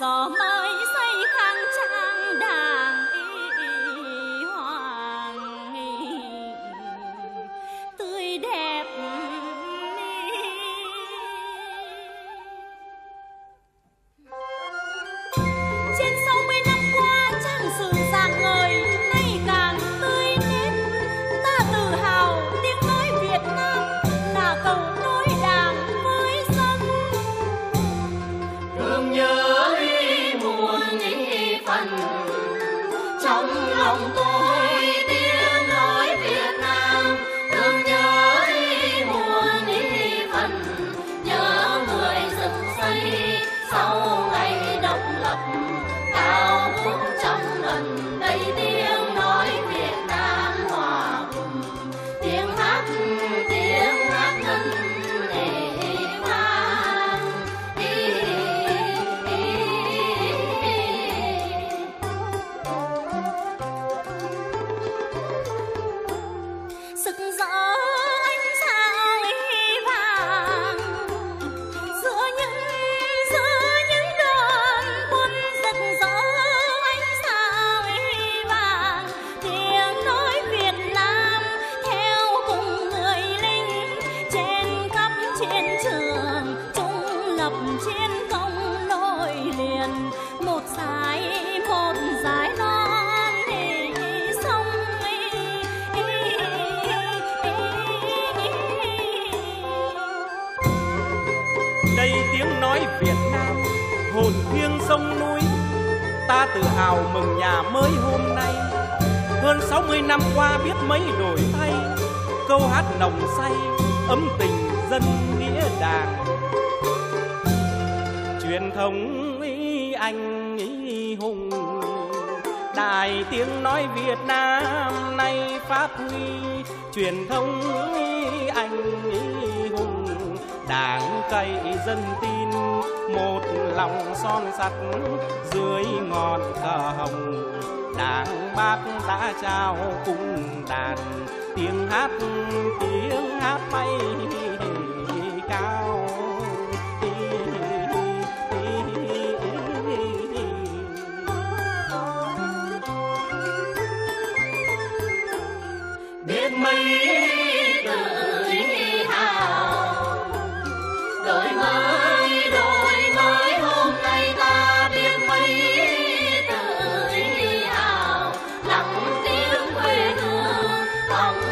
xó mới xây khang trang đàng y hoàng tươi đẹp. Trên 60 năm qua trang sử rạng ngời nay càng tươi nét, ta tự hào tiếng nói Việt Nam là cầu nối đảng với dân. Thương nhớ đi muôn những phần trong lòng tôi tiếng nói Việt Nam, thương nhớ đi muôn những phần nhớ người dựng xây sau ngày độc lập cao vút trong lần đây tiếng nói Việt Nam hòa cùng tiếng hát thân để vang. Sức gió ánh sao hy vàng giữa những đoàn quân, sức gió ánh sao hy vàng tiếng nói Việt Nam theo cùng người lính trên khắp chiến trường trung lập chiến công nối liền một dải non sông. Đây tiếng nói Việt Nam hồn thiêng sông núi, ta tự hào mừng nhà mới hôm nay. Hơn 60 năm qua biết mấy đổi thay, câu hát nồng say ấm tình dân nghĩa đàng. Truyền thống ý anh ý hùng, đài tiếng nói Việt Nam nay phát huy. Truyền thống ý anh ý hùng, đảng cây dân tin một lòng son sắt dưới ngọn cờ hồng. Đảng Bác đã trao cùng đàn tiếng hát bay cao. Biết mấy tự hào đổi mới hôm nay, ta biết mấy tự hào lặng tiếng quê hương.